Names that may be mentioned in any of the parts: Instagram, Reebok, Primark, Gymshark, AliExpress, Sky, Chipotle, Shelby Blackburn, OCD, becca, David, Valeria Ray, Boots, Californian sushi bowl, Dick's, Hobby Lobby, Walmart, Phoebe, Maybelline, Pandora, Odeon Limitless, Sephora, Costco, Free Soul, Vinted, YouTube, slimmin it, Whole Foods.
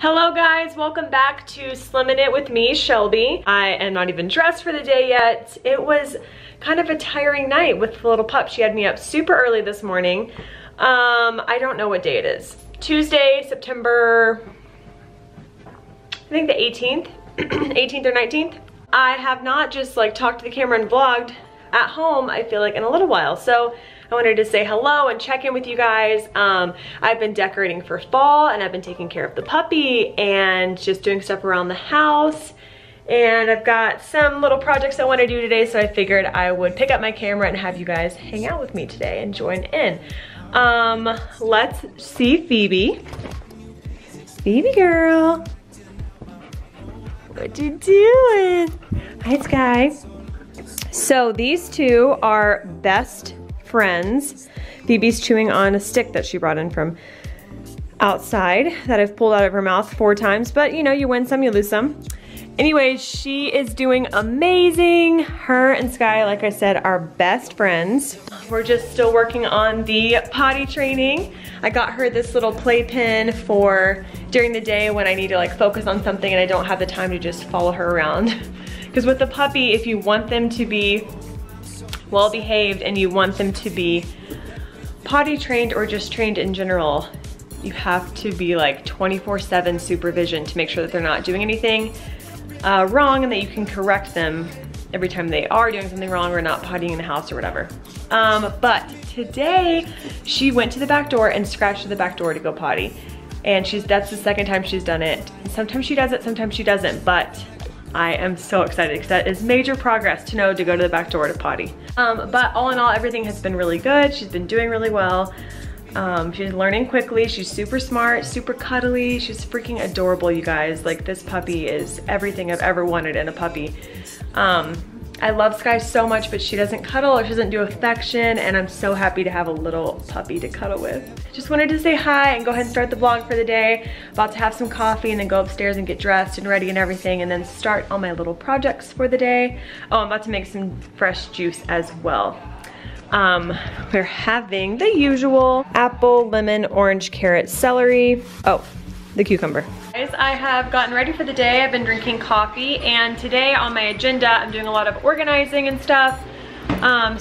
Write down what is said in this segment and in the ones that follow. Hello guys, welcome back to Slimming It with me, Shelby. I am not even dressed for the day yet. It was kind of a tiring night with the little pup. She had me up super early this morning. I don't know what day it is. Tuesday, September, I think the 18th, 18th or 19th. I have not just like talked to the camera and vlogged at home, I feel like, in a little while. So I wanted to say hello and check in with you guys. I've been decorating for fall and I've been taking care of the puppy and just doing stuff around the house. And I've got some little projects I want to do today, so I figured I would pick up my camera and have you guys hang out with me today and join in. Let's see Phoebe. Phoebe girl. What you doing? Hi Sky. So these two are best friends. Phoebe's chewing on a stick that she brought in from outside that I've pulled out of her mouth 4 times, but you know, you win some, you lose some. Anyways, she is doing amazing. Her and Sky, like I said, are best friends. We're just still working on the potty training. I got her this little playpen for during the day when I need to like focus on something and I don't have the time to just follow her around. Because with the puppy, if you want them to be well behaved and you want them to be potty trained or just trained in general, you have to be like 24/7 supervision to make sure that they're not doing anything wrong and that you can correct them every time they are doing something wrong or not pottying in the house or whatever. But today she went to the back door and scratched the back door to go potty, and that's the second time she's done it. Sometimes she does it, sometimes she doesn't, but I am so excited because that is major progress to know to go to the back door to potty. But all in all, everything has been really good. She's been doing really well. She's learning quickly. She's super smart, super cuddly. She's freaking adorable, you guys. Like, this puppy is everything I've ever wanted in a puppy. I love Sky so much, but she doesn't cuddle, she doesn't do affection, and I'm so happy to have a little puppy to cuddle with. Just wanted to say hi and go ahead and start the vlog for the day. About to have some coffee and then go upstairs and get dressed and ready and everything, and then start all my little projects for the day. Oh, I'm about to make some fresh juice as well. We're having the usual apple, lemon, orange, carrot, celery. Oh, the cucumber. Guys, I have gotten ready for the day. I've been drinking coffee, and today on my agenda I'm doing a lot of organizing and stuff.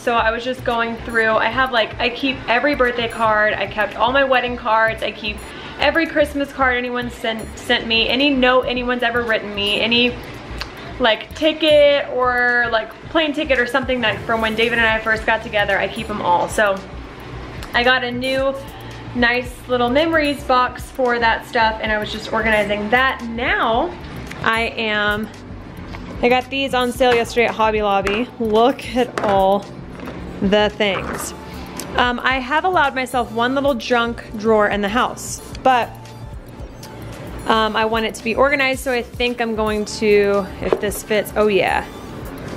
So I was just going through, I keep every birthday card, I kept all my wedding cards, I keep every Christmas card anyone sent me, any note anyone's ever written me, any like ticket or like plane ticket or something that from when David and I first got together, I keep them all. So I got a new nice little memories box for that stuff, and I was just organizing that. Now I got these on sale yesterday at Hobby Lobby. Look at all the things. I have allowed myself one little junk drawer in the house, but I want it to be organized, so I think I'm going to, if this fits, oh yeah,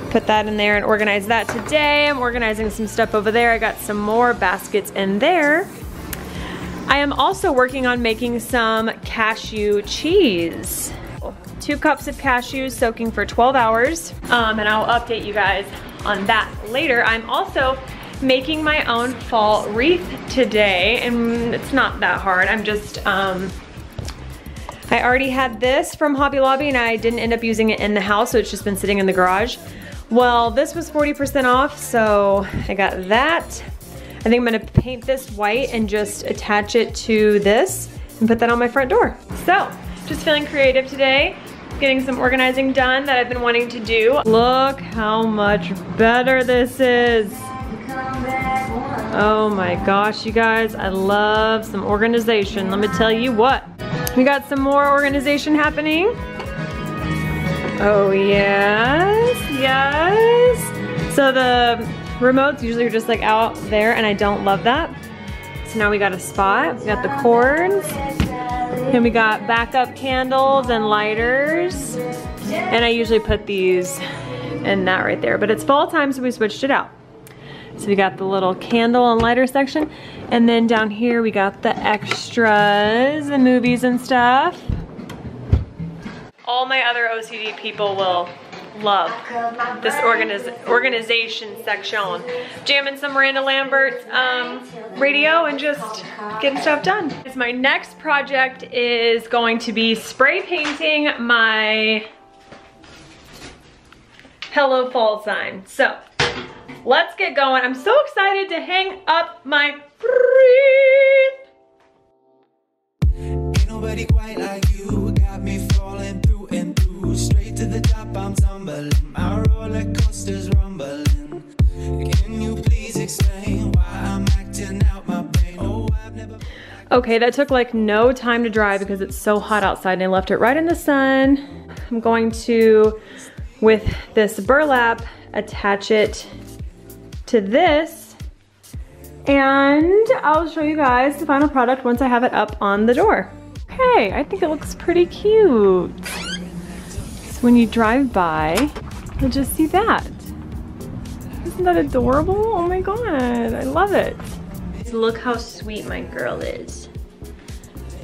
put that in there and organize that today. I'm organizing some stuff over there. I got some more baskets in there. I am also working on making some cashew cheese. 2 cups of cashews soaking for 12 hours, and I'll update you guys on that later. I'm also making my own fall wreath today, and it's not that hard. I'm just, I already had this from Hobby Lobby and I didn't end up using it in the house, so it's just been sitting in the garage. Well, this was 40% off, so I got that. I think I'm gonna paint this white and just attach it to this and put that on my front door. So, just feeling creative today, getting some organizing done that I've been wanting to do. Look how much better this is. Oh my gosh, you guys, I love some organization. Let me tell you what. We got some more organization happening. Oh yes, yes. So the remotes usually are just like out there, and I don't love that. So now we got a spot, we got the cords, and we got backup candles and lighters. And I usually put these in that right there, but it's fall time, so we switched it out. So we got the little candle and lighter section, and then down here we got the extras and movies and stuff. All my other OCD people will love this organization section. Jamming some Miranda Lambert's radio and just getting stuff done. My next project is going to be spray painting my Hello Fall sign. So let's get going. I'm so excited to hang up my wreath. Ain't nobody quite like you. Got me falling through and through. Straight to the top, I'm tumbling. My roller coaster's rumbling. Can you please explain why I'm acting out my brain? Oh, I've never... Okay, that took like no time to dry because it's so hot outside and I left it right in the sun. I'm going to, with this burlap, attach it to this, and I'll show you guys the final product once I have it up on the door. Okay, I think it looks pretty cute. So when you drive by, you'll just see that. Isn't that adorable? Oh my God, I love it. Look how sweet my girl is.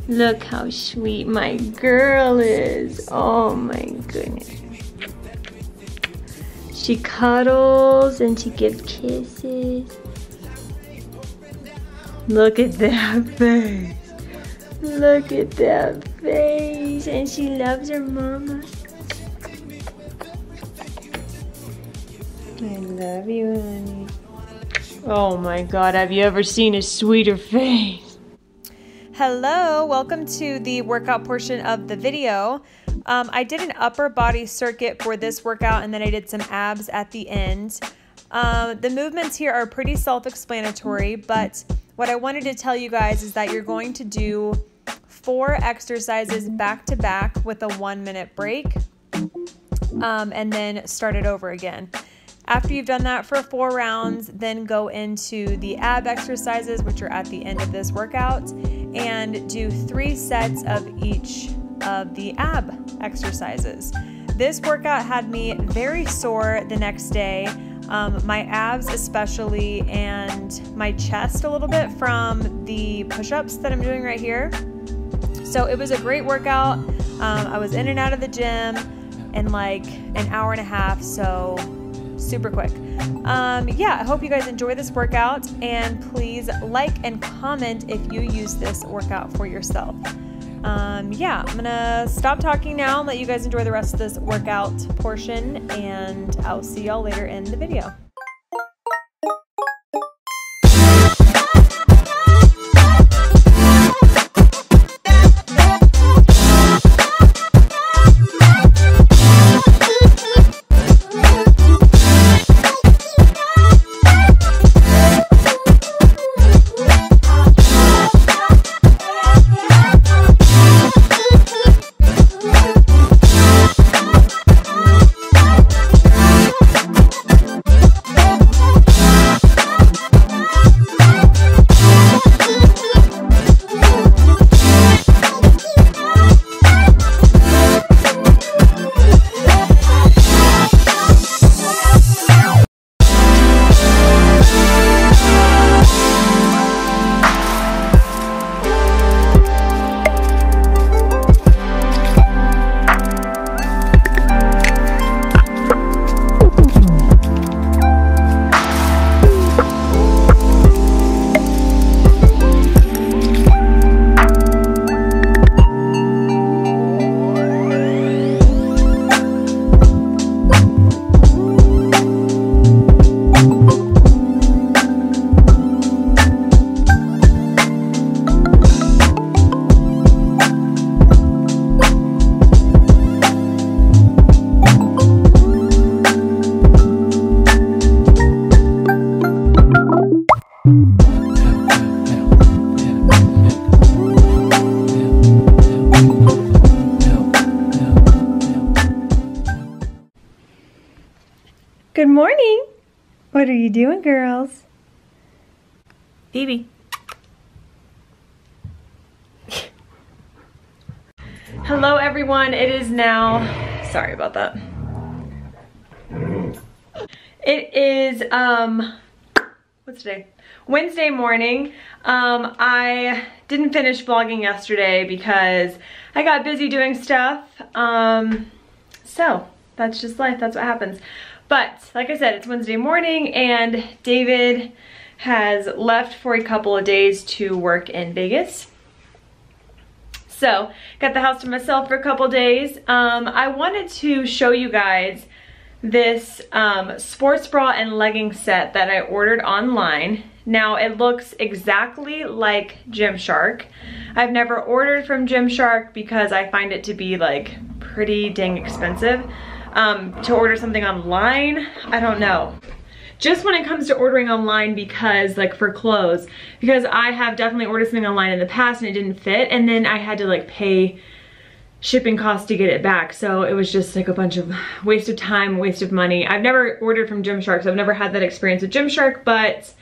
Look how sweet my girl is. Oh my goodness. She cuddles and she gives kisses. Look at that face. Look at that face. And she loves her mama. I love you, honey. Oh my God, have you ever seen a sweeter face? Hello, welcome to the workout portion of the video. I did an upper body circuit for this workout and then I did some abs at the end. The movements here are pretty self-explanatory, but what I wanted to tell you guys is that you're going to do 4 exercises back to back with a 1-minute break, and then start it over again. After you've done that for 4 rounds, then go into the ab exercises, which are at the end of this workout, and do 3 sets of each of the ab exercises. This workout had me very sore the next day, my abs especially, and my chest a little bit from the push-ups that I'm doing right here. So it was a great workout. I was in and out of the gym in like an hour and a half, so super quick. Yeah, I hope you guys enjoy this workout, and please like and comment if you use this workout for yourself. Yeah, I'm gonna stop talking now and let you guys enjoy the rest of this workout portion, and I'll see y'all later in the video. Good morning. What are you doing, girls? Phoebe. Hello, everyone. It is now... Sorry about that. It is, what's today? Wednesday morning. I didn't finish vlogging yesterday because I got busy doing stuff. So that's just life, that's what happens. But like I said, it's Wednesday morning and David has left for a couple of days to work in Vegas. So, got the house to myself for a couple days. I wanted to show you guys this sports bra and legging set that I ordered online. Now, it looks exactly like Gymshark. I've never ordered from Gymshark because I find it to be like pretty dang expensive. To order something online, I don't know. Just when it comes to ordering online, because like for clothes, because I have definitely ordered something online in the past and it didn't fit, and then I had to like pay shipping costs to get it back. So it was just like a bunch of waste of time, waste of money. I've never ordered from Gymshark, so I've never had that experience with Gymshark, but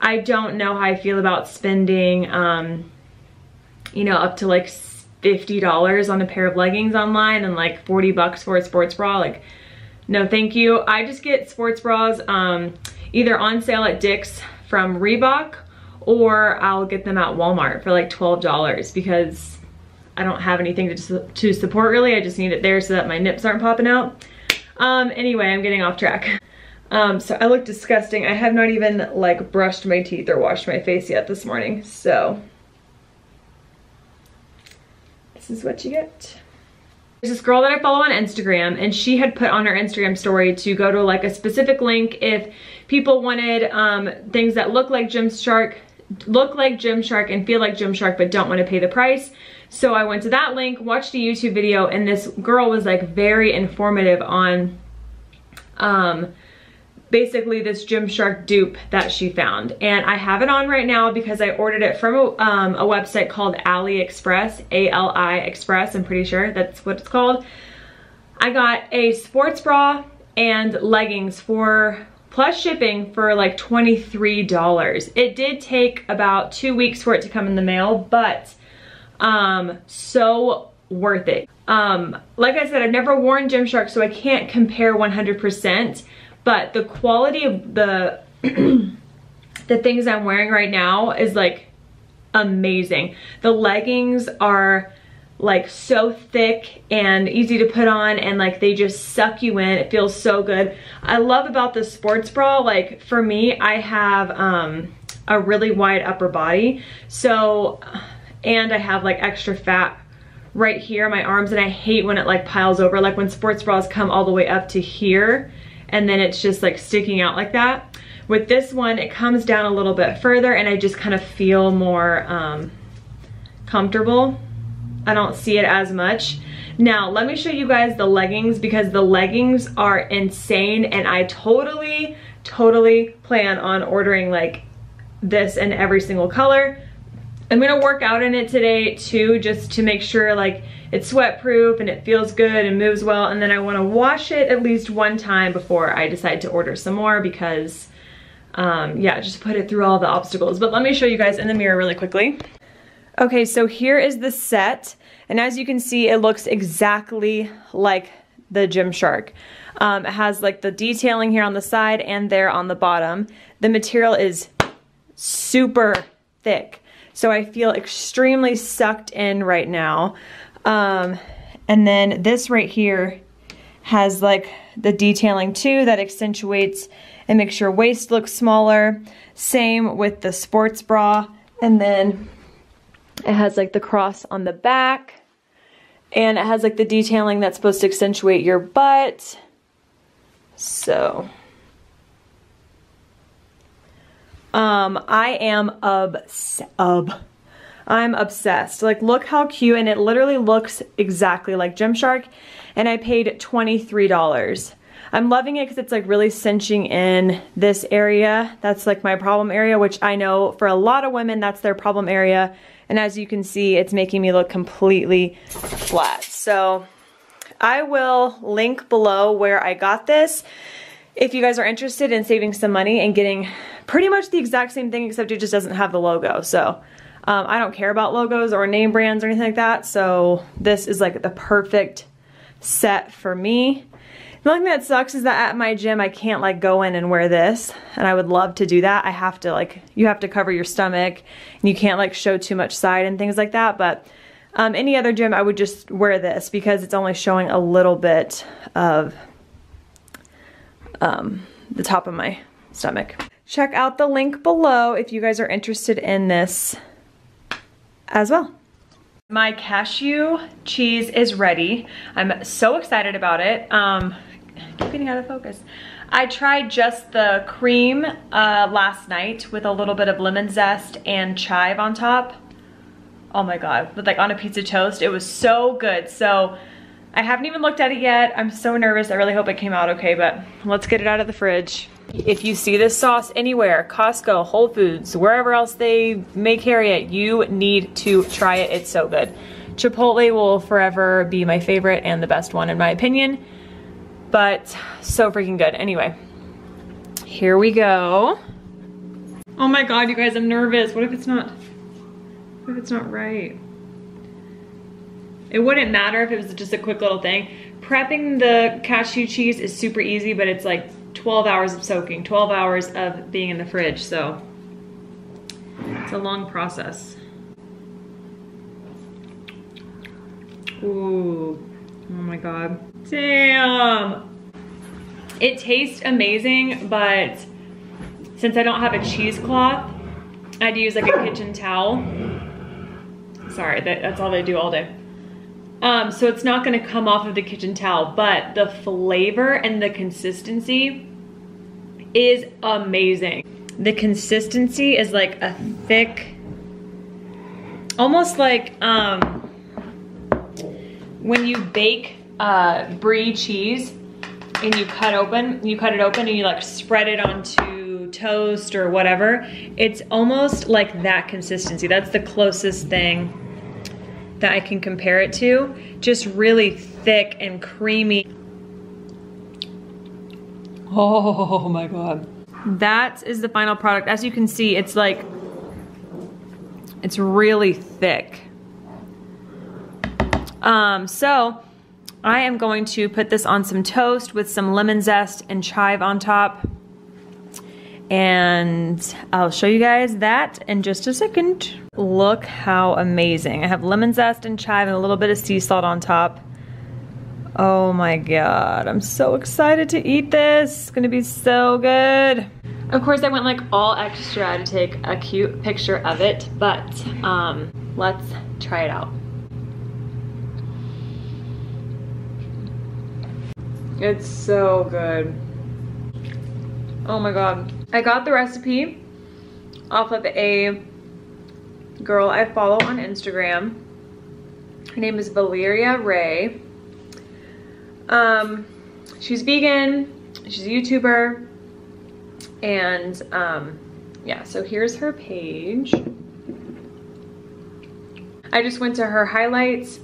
I don't know how I feel about spending, you know, up to like $50 on a pair of leggings online and like 40 bucks for a sports bra. Like, no thank you. I just get sports bras either on sale at Dick's from Reebok, or I'll get them at Walmart for like $12 because I don't have anything to support really. I just need it there so that my nips aren't popping out. Anyway, I'm getting off track. So I look disgusting. I have not even like brushed my teeth or washed my face yet this morning. So this is what you get. There's this girl that I follow on Instagram, and she had put on her Instagram story to go to like a specific link if people wanted things that look like Gymshark and feel like Gymshark but don't want to pay the price. So I went to that link, watched a YouTube video, and this girl was like very informative on basically this Gymshark dupe that she found. And I have it on right now because I ordered it from a website called AliExpress, A-L-I Express, I'm pretty sure that's what it's called. I got a sports bra and leggings for plus shipping for like $23. It did take about 2 weeks for it to come in the mail, but so worth it. Like I said, I've never worn Gymshark, so I can't compare 100%. But the quality of the the things I'm wearing right now is like amazing. The leggings are like so thick and easy to put on, and like they just suck you in. It feels so good. I love about the sports bra, like for me, I have a really wide upper body, so, and I have like extra fat right here in my arms, and I hate when it like piles over, like when sports bras come all the way up to here and then it's just like sticking out like that. With this one, it comes down a little bit further and I just kind of feel more comfortable. I don't see it as much. Now, let me show you guys the leggings, because the leggings are insane, and I totally plan on ordering like this in every single color. I'm gonna work out in it today too, just to make sure like it's sweat proof and it feels good and moves well, and then I want to wash it at least one time before I decide to order some more, because yeah, just put it through all the obstacles. But let me show you guys in the mirror really quickly. Okay, so here is the set, and as you can see, it looks exactly like the Gymshark. It has like the detailing here on the side and there on the bottom. The material is super thick, so I feel extremely sucked in right now. And then this right here has like the detailing too that accentuates and makes your waist look smaller. Same with the sports bra. And then it has like the cross on the back, and it has like the detailing that's supposed to accentuate your butt. So I am obsessed. Like, look how cute, and it literally looks exactly like Gymshark, and I paid $23. I'm loving it because it's like really cinching in this area. That's like my problem area, which I know for a lot of women, that's their problem area. And as you can see, it's making me look completely flat. So I will link below where I got this, if you guys are interested in saving some money and getting pretty much the exact same thing, except it just doesn't have the logo. So I don't care about logos or name brands or anything like that. So this is like the perfect set for me. The only thing that sucks is that at my gym, I can't like go in and wear this, and I would love to do that. I have to like, you have to cover your stomach, and you can't like show too much side and things like that. But any other gym, I would just wear this because it's only showing a little bit of the top of my stomach. Check out the link below if you guys are interested in this as well. My cashew cheese is ready. I'm so excited about it. I keep getting out of focus. I tried just the cream last night with a little bit of lemon zest and chive on top. Oh my God, but like on a piece of toast, it was so good. So I haven't even looked at it yet. I'm so nervous. I really hope it came out okay, but let's get it out of the fridge. If you see this sauce anywhere, Costco, Whole Foods, wherever else they may carry it, you need to try it. It's so good. Chipotle will forever be my favorite and the best one in my opinion, but so freaking good. Anyway, here we go. Oh my God, you guys, I'm nervous. What if it's not right? It wouldn't matter if it was just a quick little thing. Prepping the cashew cheese is super easy, but it's like 12 hours of soaking, 12 hours of being in the fridge, so it's a long process. Ooh, oh my God. Damn! It tastes amazing, but since I don't have a cheesecloth, I'd use like a kitchen towel. Sorry, that's all they do all day. So it's not gonna come off of the kitchen towel, but the flavor and the consistency is amazing. The consistency is like a thick, almost like when you bake brie cheese and you cut it open and you like spread it onto toast or whatever. It's almost like that consistency. That's the closest thing that I can compare it to. Just really thick and creamy. Oh my God. That is the final product. As you can see, it's like, it's really thick. So I am going to put this on some toast with some lemon zest and chive on top. And I'll show you guys that in just a second. Look how amazing. I have lemon zest and chive and a little bit of sea salt on top. Oh my God, I'm so excited to eat this. It's gonna be so good. Of course, I went like all extra to take a cute picture of it, but let's try it out. It's so good. Oh my God. I got the recipe off of a girl I follow on Instagram. Her name is Valeria Ray. She's vegan, she's a YouTuber, and yeah, so here's her page. I just went to her highlights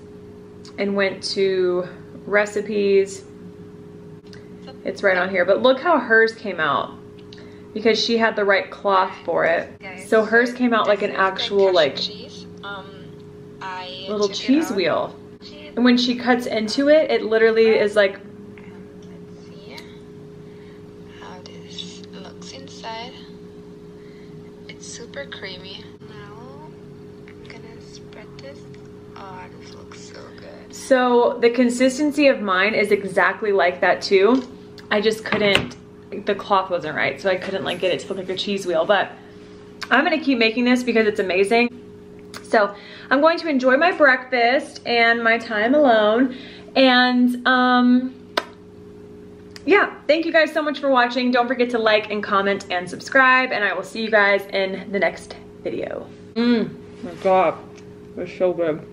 and went to recipes. It's right on here, but look how hers came out because she had the right cloth for it. So hers came out like an actual like little cheese wheel. And when she cuts into it, it literally is like, let's see how this looks inside. It's super creamy. Now I'm gonna spread this. Oh, this looks so good. So the consistency of mine is exactly like that too. I just couldn't, the cloth wasn't right, so I couldn't like get it to look like a cheese wheel, but I'm gonna keep making this because it's amazing. So I'm going to enjoy my breakfast and my time alone, and yeah, thank you guys so much for watching. Don't forget to like and comment and subscribe, and I will see you guys in the next video. My God, it's so good.